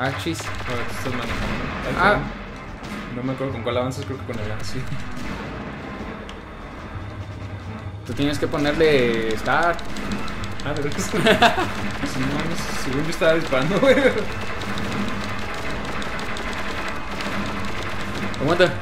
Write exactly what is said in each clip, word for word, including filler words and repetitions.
Ah, chis. Ahora te estás manejando. Ah, no me acuerdo con cuál avanzas, creo que con el A, sí. Tú tienes que ponerle start. Ah, de verdad que estoy. Si no mames, según yo estaba disparando, güey. Aguanta.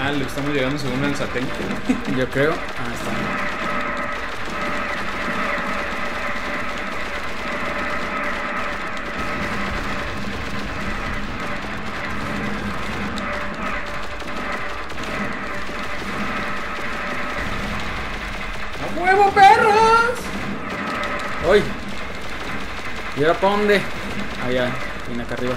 Ah, le estamos llegando según el satélite. Yo creo. Ah, está bien. ¡A huevo, perros! ¡Ay! ¿Y ahora para dónde? Allá, viene acá arriba.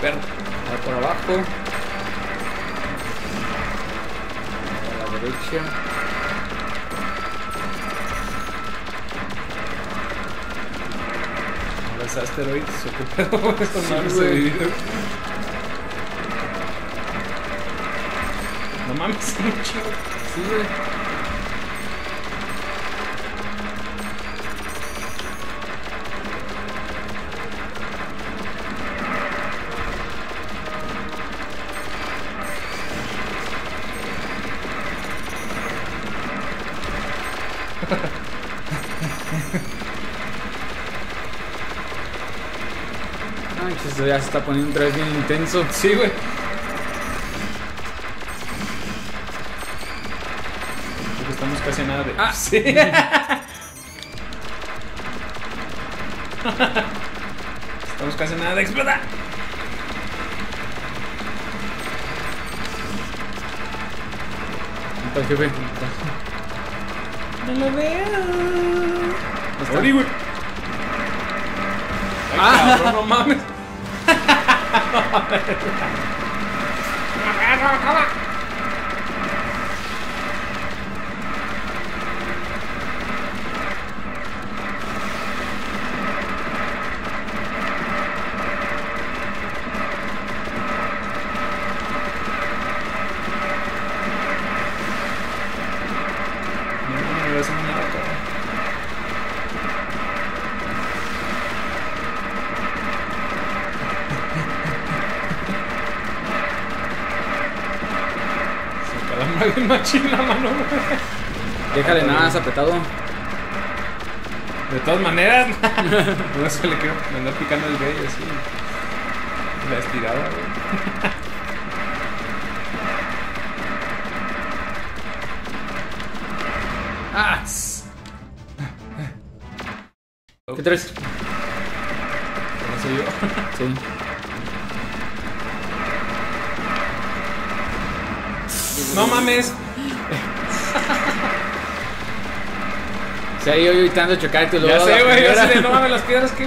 Perro, ahora por abajo, a la derecha. Los asteroides ocuparon estos malos de vídeo. No mames, no chido. Sí, güey. Ay, esto ya se está poniendo otra vez bien intenso. Sí, güey. Casi nada de... ¡Ah! Sí. Estamos casi nada de explotar. ¿Dónde está el jefe? No lo veo. ¡Oli, ah, cabrón, no mames! Bien machín la mano. Déjale nada, zapetado. De todas maneras, no se le quiero andar picando el vello así. La estirada, güey. ¡Ah! ¿Qué traes? ¿No soy yo? Sí. No mames. O sea, yo evitando chocar y tú lo vas a hacer. Ya sé, güey, yo sé, no mames las piedras que...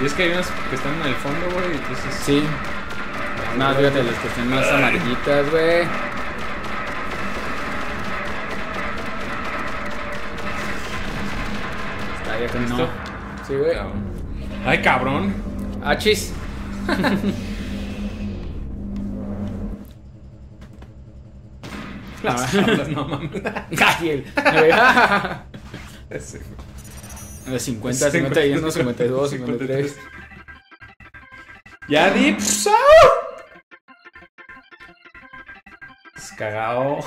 Y es que hay unas que están en el fondo, güey, entonces... Sí. No, fíjate, las que están más amarillitas, güey. Está ya con esto. Sí, güey. Ay, cabrón. Achis. Las tablas, no mames. Cajiel. cincuenta, cincuenta y uno, cincuenta y dos, cincuenta y tres. Ya di. Es cagado.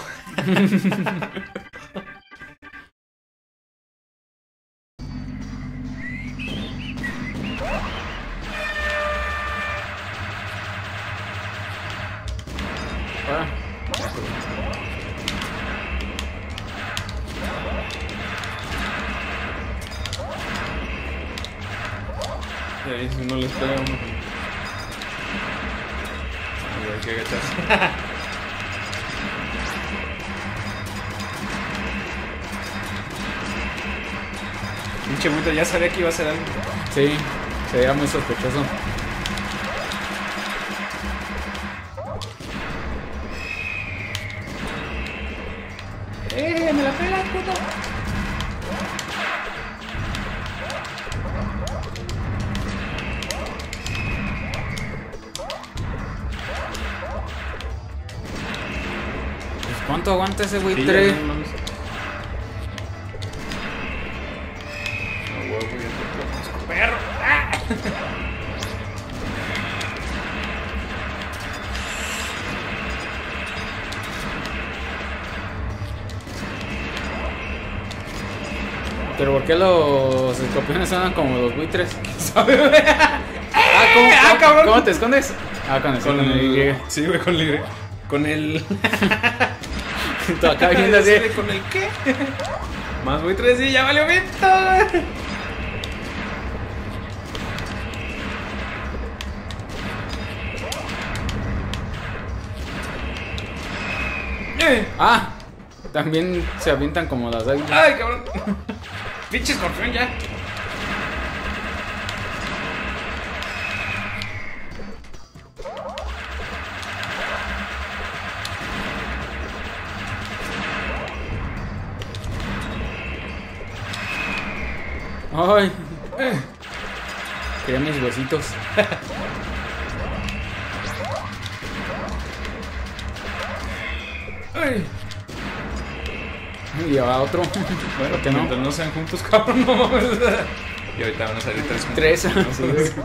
Y ahí si no les pega uno. Y hay que agacharse. Pinche puto, ya sabía que iba a ser algo. Sí, se veía muy sospechoso. ¡Eh! ¡Me la pelas, puto! Pues ¿cuánto aguanta ese güey? Sí, tres. No, no, no. ¡Perro! ¡Ah! Pero ¿por qué los escorpiones andan como los buitres? ¿Sabes? ¡Ah, cómo, ah, cabrón! ¿Cómo te escondes? Ah, con el... Con el, el, el sí, güey, con el... Con el... Tú acá viendo así. ¿Con el qué? Más buitres y ya valió Víctor. Ah, también se avientan como las águilas. Ay, cabrón. Pinche escorpión ya. Ay, eh. Quería mis huesitos. Ay. Y va otro. Bueno, que no, no sean juntos, cabrón. No. Y ahorita van a salir tres juntos. Tres. Sí,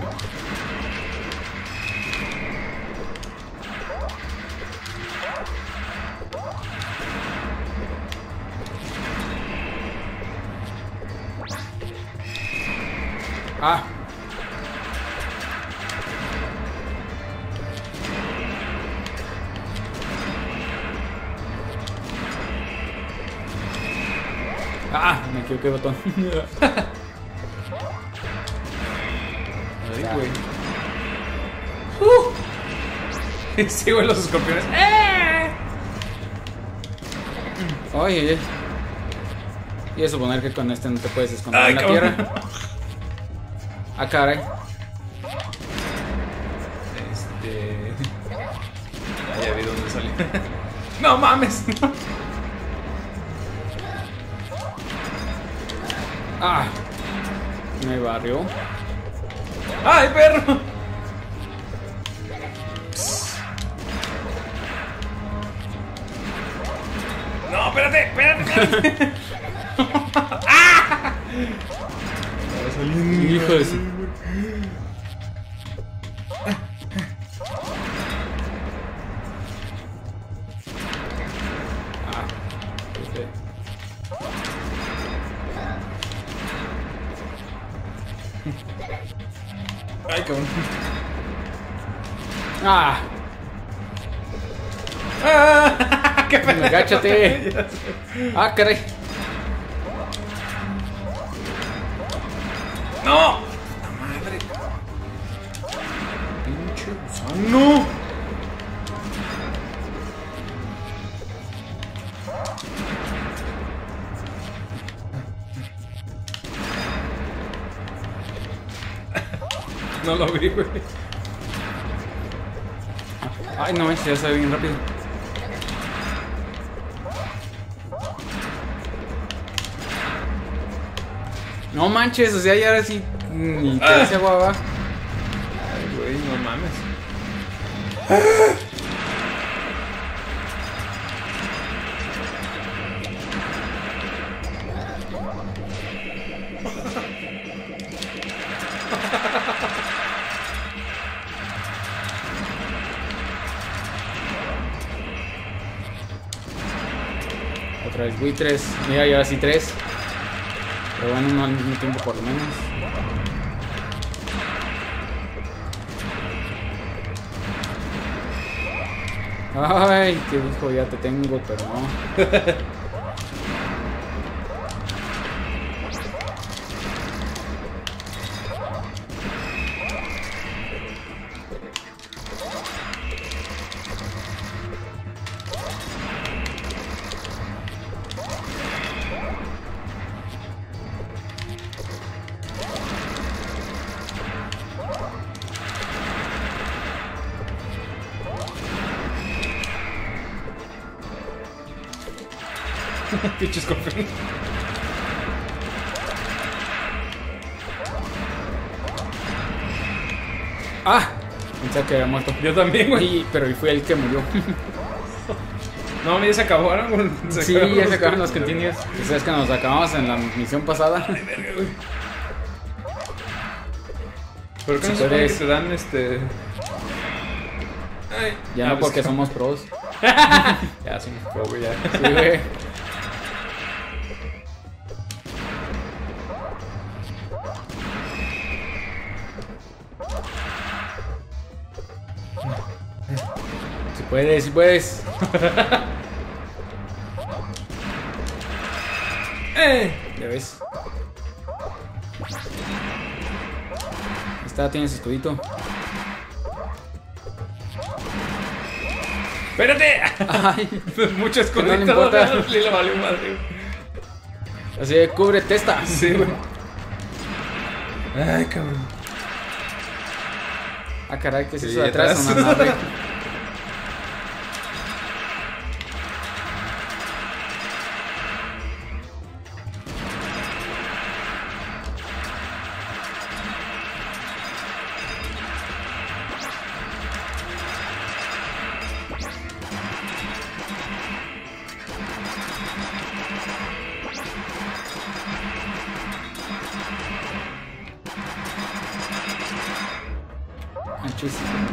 ah. Ah, me equivoqué el botón. Ahí, güey. ¡Uh! Sí, güey, los escorpiones. ¡Eh! Oye, y es suponer que con este no te puedes esconder. Ay, en la tierra. Cabrón. Ah, caray. Este. Ya vi dónde salió. ¡No mames! No. Ah, me barrió. ¡Ay, perro! Psst. No, espérate, espérate, espérate. ¡Ah! Hijo de su... Ay, cabrón. Ah. Ah, qué pena. Agáchate. Ah, caray. No. La madre. Pinche gusano. No lo vi, güey. Ay, no, ese ya se ve bien rápido. No manches, o sea, ya ahora sí. Ni te hace agua abajo. Ay, güey, no mames. Otra vez buitres, mira, lleva así tres. Pero bueno, uno al mismo tiempo por lo menos. Ay, qué hijo, ya te tengo, pero no. Pinches cofres. ¡Ah! Pensaba que había muerto. Yo también, güey. Sí, pero fue el que murió. No, ya se acabaron, güey. Sí, acabaron ya se acabaron los continuos. Sabes que nos acabamos en la misión pasada. Ay, verga, güey. ¿Pero qué si no se puede... te dan este...? Ay, ya no, porque somos pros. Ya somos pros, güey, ya. Sí, güey. Si puedes, si puedes. eh, ya ves. Ahí está, tienes escudito. ¡Espérate! Ay, mucho escudito. No le importa. Le valió madre. Así de cubre testa. Sí, güey. Ay, cabrón. Ah, caray, ¿qué es eso de atrás? Una nave.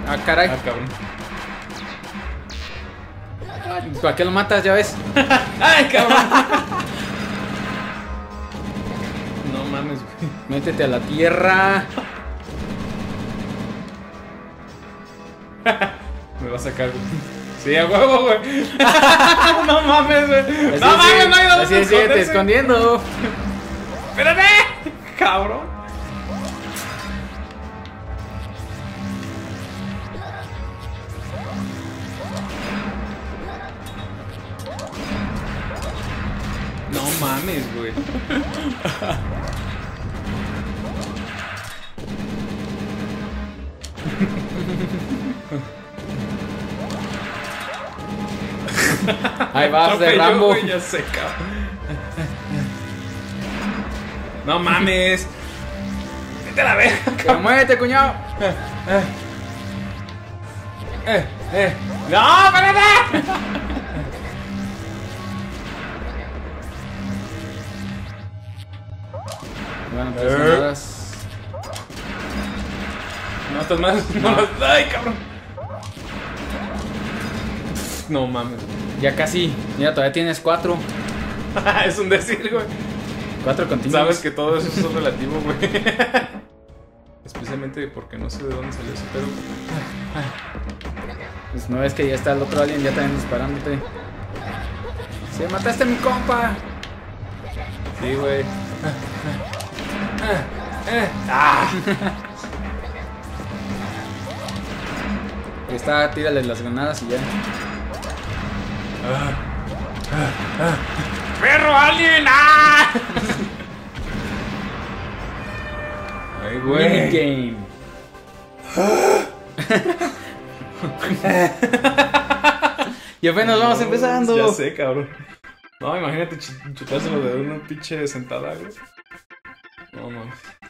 Ah, caray. Ah, cabrón. ¿Para qué lo matas? Ya ves. Ay, cabrón. No mames, güey. Métete a la tierra. Me va a sacar, güey. Sí, a huevo, güey. No mames, güey. No mames, no hay dónde. Así es, síguete escondiendo. Espérate, cabrón. Mames, güey. Ahí vas de Rambo. Ya sé, cabrón. No mames. Vete a la verga. Pero muévete, cuñado. Eh, eh, eh. No, espérate. Bueno, pues no estás más. No, no. Ay, cabrón. No mames. Ya casi. Mira, todavía tienes cuatro. Es un decir, güey. Cuatro continuos. Sabes que todo eso es relativo, güey. Especialmente porque no sé de dónde salió eso, pero. Pues no ves que ya está el otro alien, ya también disparándote. Se sí, mataste a mi compa. Sí, güey. Ah. Está, tírale las granadas y ya. Ah. Ah. Ah. ¡Perro alien! ¡Ah! ¡Ay, güey! Game. Y apenas no, vamos empezando. Ya sé, cabrón. No, imagínate chutárselo de una pinche sentada, güey. No, no.